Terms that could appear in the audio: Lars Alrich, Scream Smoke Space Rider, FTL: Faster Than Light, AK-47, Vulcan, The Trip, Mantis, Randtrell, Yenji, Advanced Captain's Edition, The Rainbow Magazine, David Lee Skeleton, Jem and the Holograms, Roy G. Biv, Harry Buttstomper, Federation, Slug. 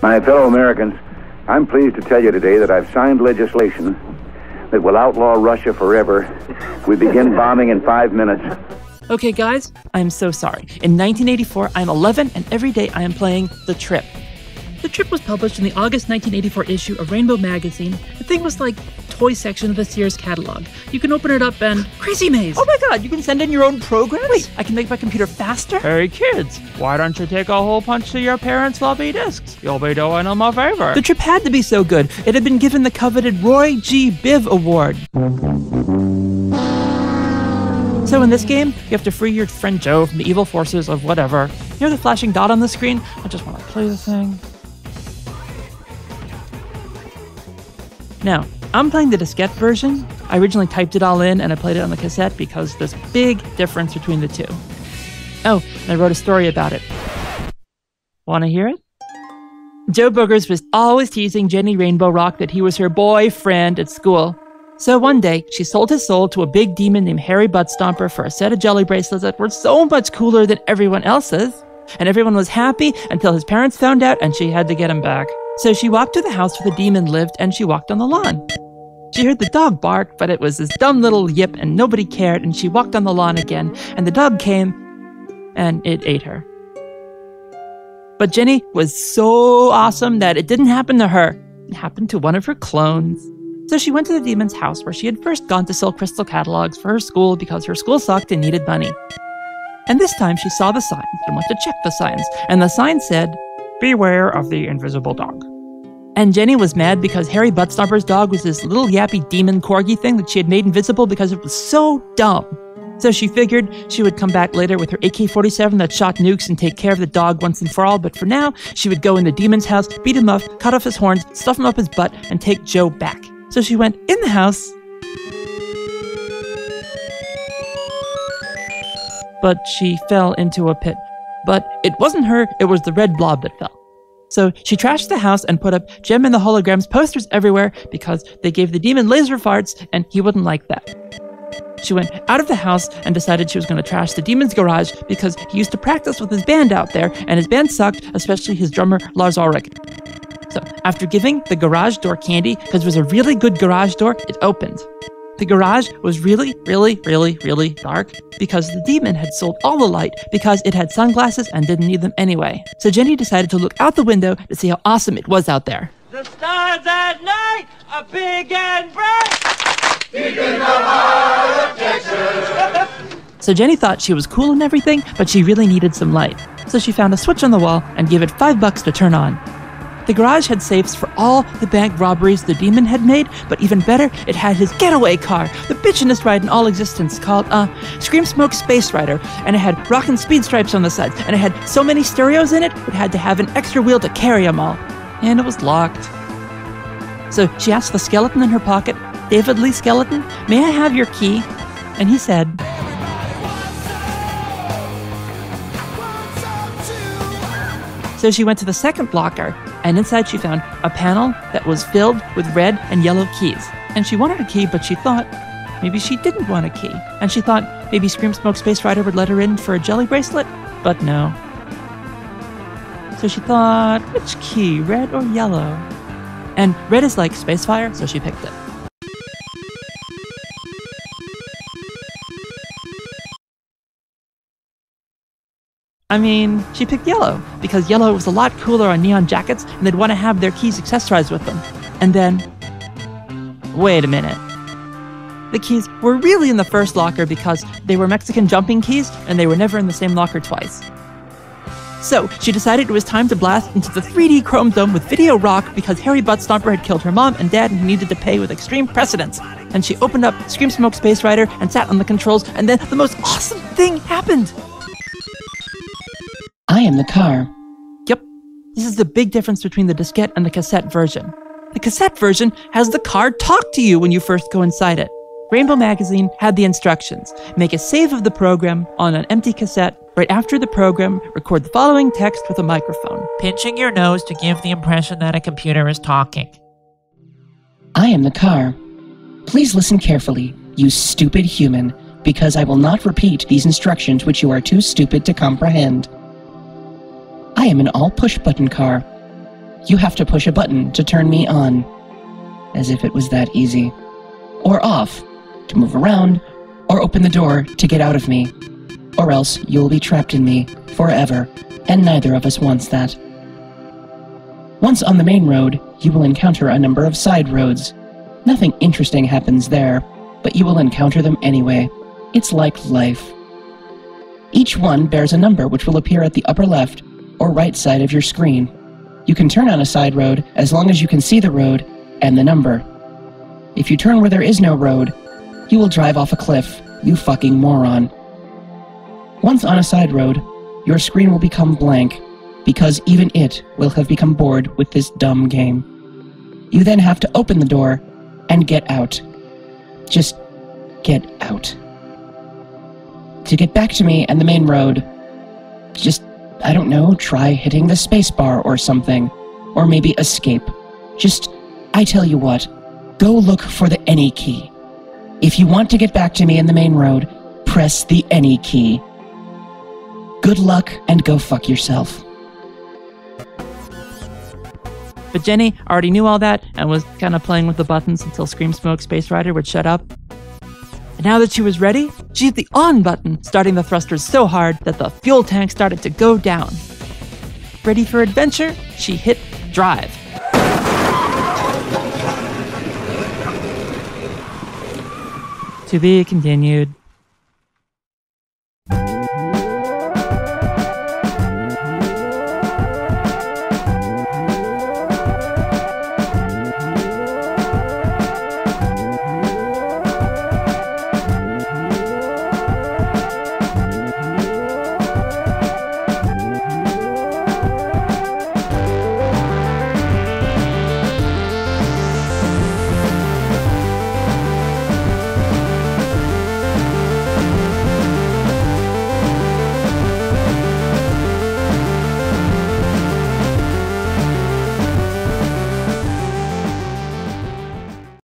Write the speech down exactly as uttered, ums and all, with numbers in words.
My fellow Americans, I'm pleased to tell you today that I've signed legislation that will outlaw Russia forever. We begin bombing in five minutes. Okay, guys, I'm so sorry. In nineteen eighty-four, I'm eleven, and every day I am playing The Trip. The Trip was published in the August nineteen eighty-four issue of Rainbow Magazine. The thing was like toy section of the Sears catalog. You can open it up and... Crazy Maze! Oh my god, you can send in your own programs? Wait, I can make my computer faster? Hey kids, why don't you take a hole punch to your parents' floppy disks? You'll be doing them a favor. The Trip had to be so good. It had been given the coveted Roy G. Biv Award. So in this game, you have to free your friend Joe from the evil forces of whatever. You know the flashing dot on the screen? I just want to play the thing. Now, I'm playing the diskette version. I originally typed it all in and I played it on the cassette because there's a big difference between the two. Oh, and I wrote a story about it. Want to hear it? Joe Boogers was always teasing Jenny Rainbow Rock that he was her boyfriend at school. So one day, she sold his soul to a big demon named Harry Buttstomper for a set of jelly bracelets that were so much cooler than everyone else's. And everyone was happy until his parents found out and she had to get him back. So she walked to the house where the demon lived, and she walked on the lawn. She heard the dog bark, but it was this dumb little yip, and nobody cared, and she walked on the lawn again, and the dog came, and it ate her. But Jenny was so awesome that it didn't happen to her. It happened to one of her clones. So she went to the demon's house, where she had first gone to sell crystal catalogs for her school because her school sucked and needed money. And this time she saw the signs and went to check the signs, and the sign said, "Beware of the invisible dog." And Jenny was mad because Harry Buttstomper's dog was this little yappy demon corgi thing that she had made invisible because it was so dumb. So she figured she would come back later with her A K forty-seven that shot nukes and take care of the dog once and for all, but for now, she would go in the demon's house, beat him up, cut off his horns, stuff him up his butt, and take Joe back. So she went in the house, but she fell into a pit. But it wasn't her, it was the red blob that fell. So she trashed the house and put up Jem and the Holograms posters everywhere because they gave the demon laser farts and he wouldn't like that. She went out of the house and decided she was going to trash the demon's garage because he used to practice with his band out there and his band sucked, especially his drummer Lars Alrich. So after giving the garage door candy, because it was a really good garage door, it opened. The garage was really, really, really, really dark because the demon had sold all the light because it had sunglasses and didn't need them anyway. So Jenny decided to look out the window to see how awesome it was out there. The stars at night are big and bright. Deep in the heart of Texas. So Jenny thought she was cool and everything, but she really needed some light. So she found a switch on the wall and gave it five bucks to turn on. The garage had safes for all the bank robberies the demon had made, but even better, it had his getaway car, the bitchinest ride in all existence, called, uh, Scream Smoke Space Rider, and it had rockin' speed stripes on the sides, and it had so many stereos in it, it had to have an extra wheel to carry them all. And it was locked. So she asked the skeleton in her pocket, David Lee Skeleton, "May I have your key?" And he said, so she went to the second locker, and inside she found a panel that was filled with red and yellow keys. And she wanted a key, but she thought maybe she didn't want a key. And she thought maybe Scream Smoke Space Rider would let her in for a jelly bracelet, but no. So she thought, which key, red or yellow? And red is like space fire, so she picked it. I mean, she picked yellow, because yellow was a lot cooler on neon jackets and they'd want to have their keys accessorized with them. And then, wait a minute. The keys were really in the first locker because they were Mexican jumping keys and they were never in the same locker twice. So she decided it was time to blast into the three D Chrome Dome with Video Rock because Harry Buttstomper had killed her mom and dad and he needed to pay with extreme precedence. And she opened up Scream Smoke Space Rider and sat on the controls, and then the most awesome thing happened! I am the car. Yep. This is the big difference between the diskette and the cassette version. The cassette version has the car talk to you when you first go inside it. Rainbow Magazine had the instructions. Make a save of the program on an empty cassette. Right after the program, record the following text with a microphone. Pinching your nose to give the impression that a computer is talking. I am the car. Please listen carefully, you stupid human, because I will not repeat these instructions which you are too stupid to comprehend. I am an all-push-button car. You have to push a button to turn me on. As if it was that easy. Or off, to move around, or open the door to get out of me. Or else you'll be trapped in me, forever, and neither of us wants that. Once on the main road, you will encounter a number of side roads. Nothing interesting happens there, but you will encounter them anyway. It's like life. Each one bears a number which will appear at the upper left or right side of your screen. You can turn on a side road as long as you can see the road and the number. If you turn where there is no road, you will drive off a cliff, you fucking moron. Once on a side road, your screen will become blank, because even it will have become bored with this dumb game. You then have to open the door and get out. Just get out. To get back to me and the main road, just, I don't know, try hitting the spacebar or something, or maybe escape. Just, I tell you what, go look for the any key. If you want to get back to me in the main road, press the any key. Good luck and go fuck yourself. But Jenny already knew all that and was kind of playing with the buttons until Scream Smoke Space Rider would shut up. And now that she was ready, she hit the on button, starting the thrusters so hard that the fuel tank started to go down. Ready for adventure, she hit drive. To be continued.